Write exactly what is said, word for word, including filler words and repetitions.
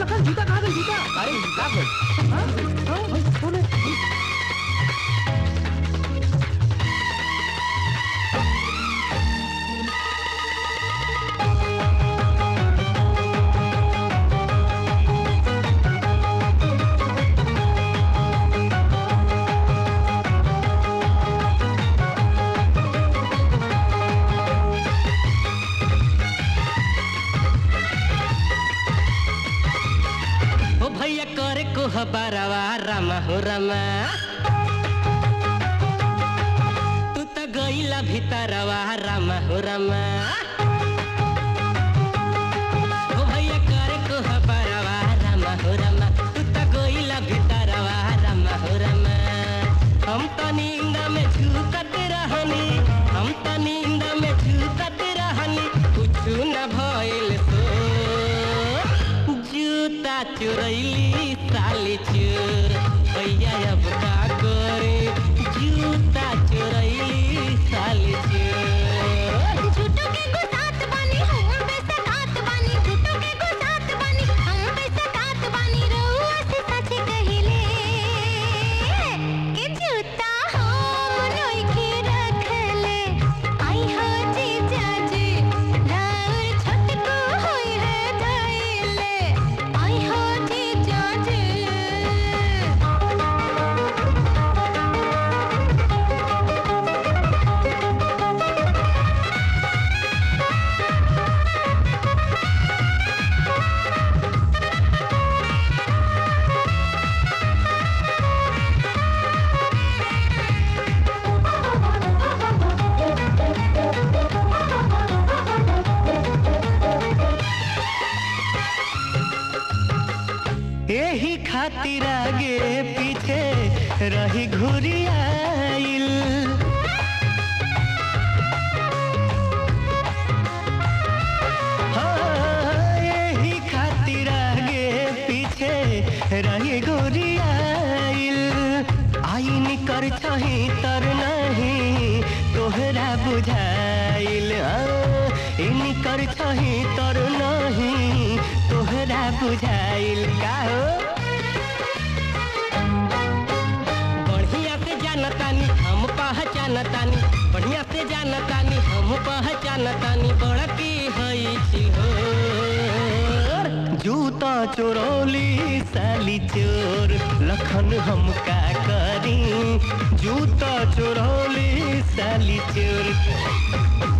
लखन जीता कहाँ गई? जीता अरे जीता गई। हबारवा रमा हो रमा तू तो गईला भीतरवा रमा हो रमा ओ भैया करे को हबारवा रमा हो रमा तू तो गईला भीतरवा रमा हो रमा। हम तो नींद में झूकत रहनी, हम तो नींद में झूकत रहनी, कुछ न भइल सो जूता चुरैली साली चोर। भैया अब का करे जूता चुरैली साली चोर। झूठों के गुसात बनी हम पे सतात बनी, झूठों के गुसात बनी हम पे सतात बनी, रहुआ से सच कहिले के जूता हम रोई के रखले। आई हो जीजा जी राउर छत को होई रे धइले, आई हो खातिर आगे पीछे रही घुरी आइल, हाँ यही खातिर आगे पीछे रही घुरी आइल। आई निकर छही तर नहीं तोहरा बुझाइल, निकर छही तर नहीं तोहरा बुझाइल का हो। हम पहचानतानी बढ़िया से जानतानी, हम पहचानतानी बड़ा की हई चिल्होर। जूता चोरौली साली चोर लखन हम का करी, जूता चोरौली साली चोर।